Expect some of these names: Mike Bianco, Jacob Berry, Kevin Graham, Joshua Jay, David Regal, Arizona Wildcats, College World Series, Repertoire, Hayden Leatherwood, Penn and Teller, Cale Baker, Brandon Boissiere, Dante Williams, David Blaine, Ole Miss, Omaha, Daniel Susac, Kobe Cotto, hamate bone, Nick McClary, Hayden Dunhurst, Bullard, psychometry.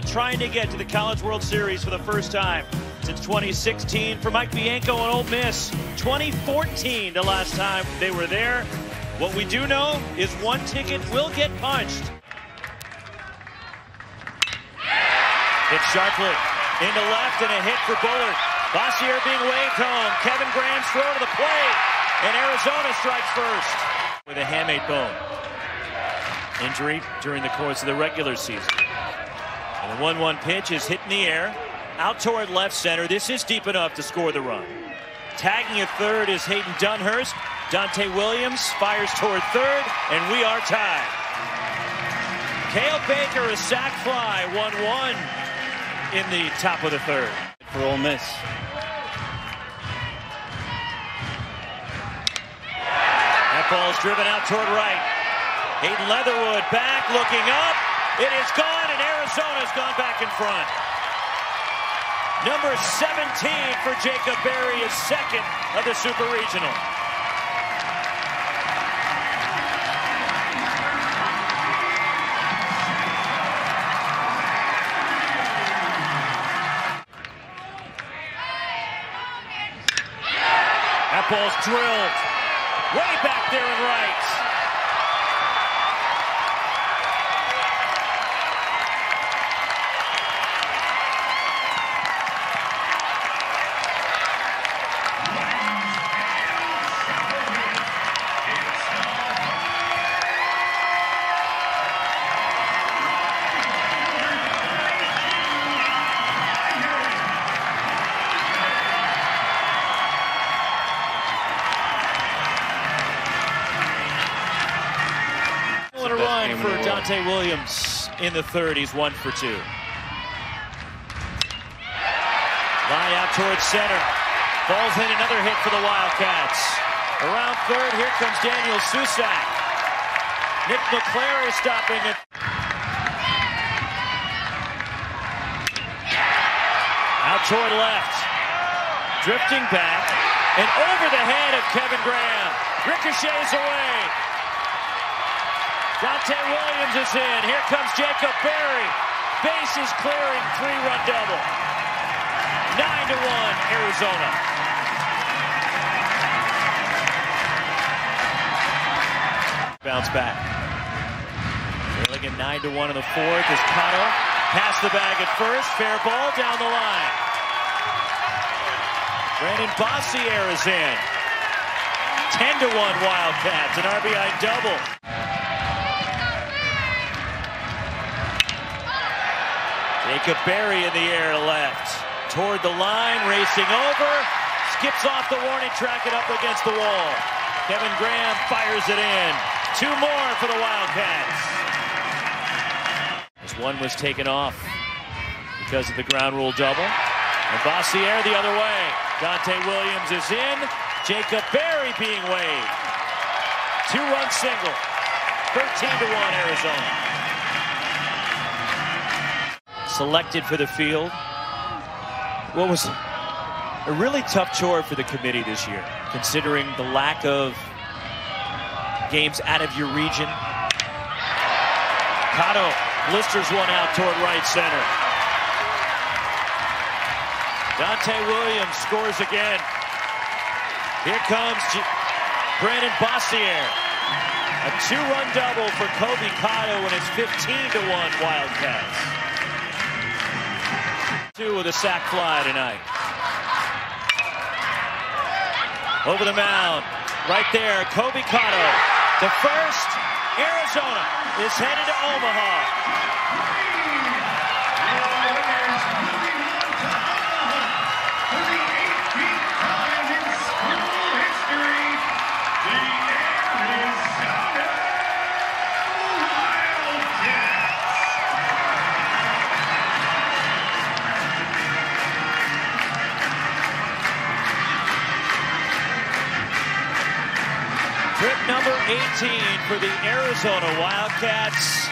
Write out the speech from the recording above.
Trying to get to the College World Series for the first time since 2016 for Mike Bianco and Ole Miss. 2014, the last time they were there. What we do know is one ticket will get punched. Hit sharply into left and a hit for Bullard. Boissiere being waved home. Kevin Graham's throw to the plate, and Arizona strikes first with a hamate bone injury during the course of the regular season. And the 1-1 pitch is hit in the air, out toward left center. This is deep enough to score the run. Tagging at third is Hayden Dunhurst. Dante Williams fires toward third, and we are tied. Cale Baker, a sac fly, 1-1 in the top of the third. For Ole Miss. That ball's driven out toward right. Hayden Leatherwood back, looking up. It is gone, and Arizona's gone back in front. Number 17 for Jacob Berry is second of the Super Regional. That ball's drilled way back there and right. For Dante Williams in the third, he's 1 for 2. Line out towards center. Balls in, another hit for the Wildcats. Around third, here comes Daniel Susac. Nick McClary stopping it. Out toward left. Drifting back and over the head of Kevin Graham. Ricochets away. Dante Williams is in. Here comes Jacob Berry. Bases clearing, 3-run double. 9-1, Arizona. Bounce back. Again, 9-1 in the fourth is Cotto. Past the bag at first. Fair ball down the line. Brandon Boissiere is in. 10-1 Wildcats. An RBI double. Jacob Berry in the air left. Toward the line, racing over. Skips off the warning track and up against the wall. Kevin Graham fires it in. 2 more for the Wildcats. As one was taken off because of the ground rule double. And Boissiere the other way. Dante Williams is in. Jacob Berry being waved. 2-run single. 13-1 Arizona. Selected for the field. What was a really tough chore for the committee this year, considering the lack of games out of your region. Cotto blisters one out toward right center. Dante Williams scores again. Here comes Brandon Boissiere. A 2-run double for Kobe Cotto, and it's 15-1 Wildcats. 2 with a sac fly tonight. Over the mound, right there, Kobe Cotto. The first, Arizona is headed to Omaha. Number 18 for the Arizona Wildcats.